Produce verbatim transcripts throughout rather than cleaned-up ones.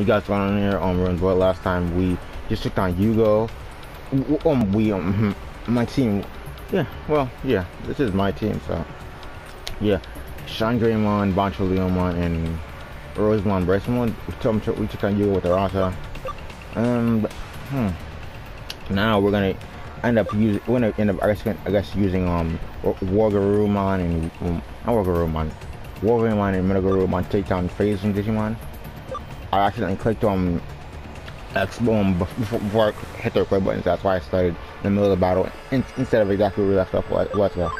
we got to on here on Ruins World last time. We just took on Yugo. Um, we um, my team. Yeah, well, yeah. This is my team, so yeah. Shangreymon, Boncho Leomon, and Rosemon Bracemon. We took them we took on Yugo with Arata. Um, but, hmm. Now we're gonna end up using. We're gonna end up. I guess. I guess using um, WarGreymon and um, not WarGreymon. WarGreymon and Metaguru take down Fei's and Digimon. I accidentally clicked on X-BOOM before I hit the record buttons. That's why I started in the middle of the battle in instead of exactly where we left off. What's left?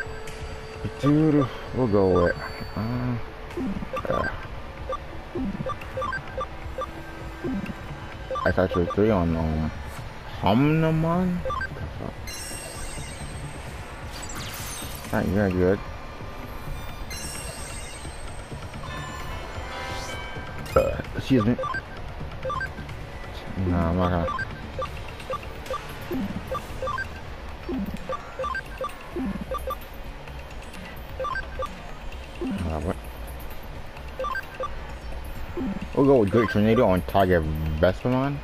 Dude, we'll go with. Uh, uh, that's actually three on um, Omnimon. Alright, you're good. Uh, excuse me. No, I'm not gonna. Uh, what? We'll go with Great Tornado on TigerVespamon.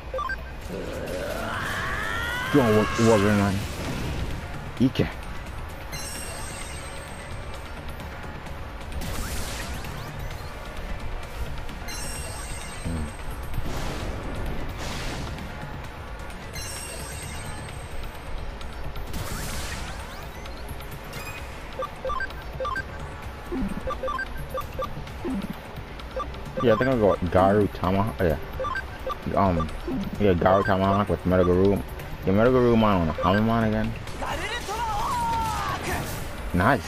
Go on, WarGreymon. Ike. Yeah, I think I'll go with Garu Tamahawk. Oh, yeah. Um, yeah, Garu Tamahawk with Metaguru. Yeah, Metagurumon on Hamaman again. Nice.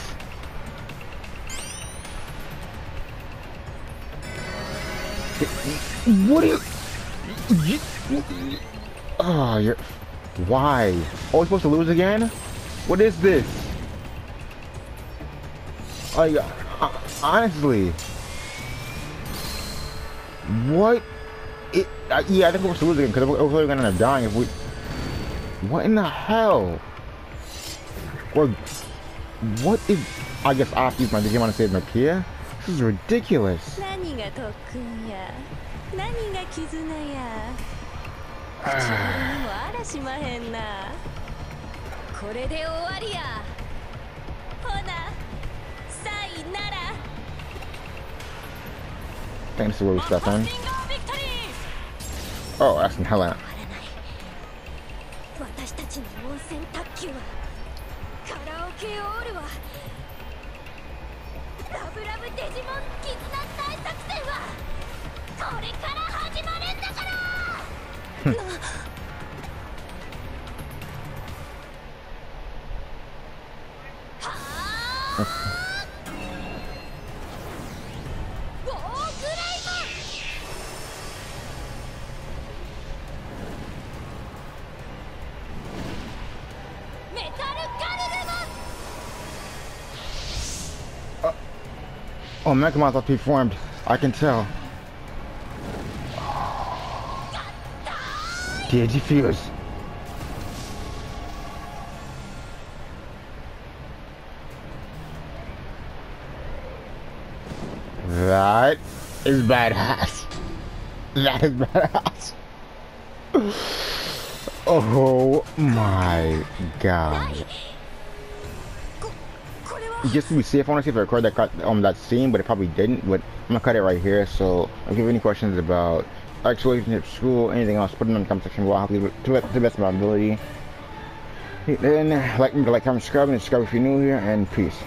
What are you. you... Oh, you're. Why? Oh, we're supposed to lose again? What is this? Like, honestly. What? It, uh, yeah, I think we're losing because we're, we're gonna end up dying if we. What in the hell? Or what is? I guess I have to use my Digimon to save Nokia. This is ridiculous. Thanks for where we step in. Oh, that's in hell out. Oh, Mechamoth up performed. I can tell. Digifuse. That is badass. That is badass. Oh my god. Just to be safe, I want to see if I record that cut, um that scene, but it probably didn't. But I'm gonna cut it right here. So if you have any questions about actually school, anything else, put them in the comment section below. I'll leave it to the best of my ability. Then like me, like, comment, subscribe, and subscribe if you're new here. And peace.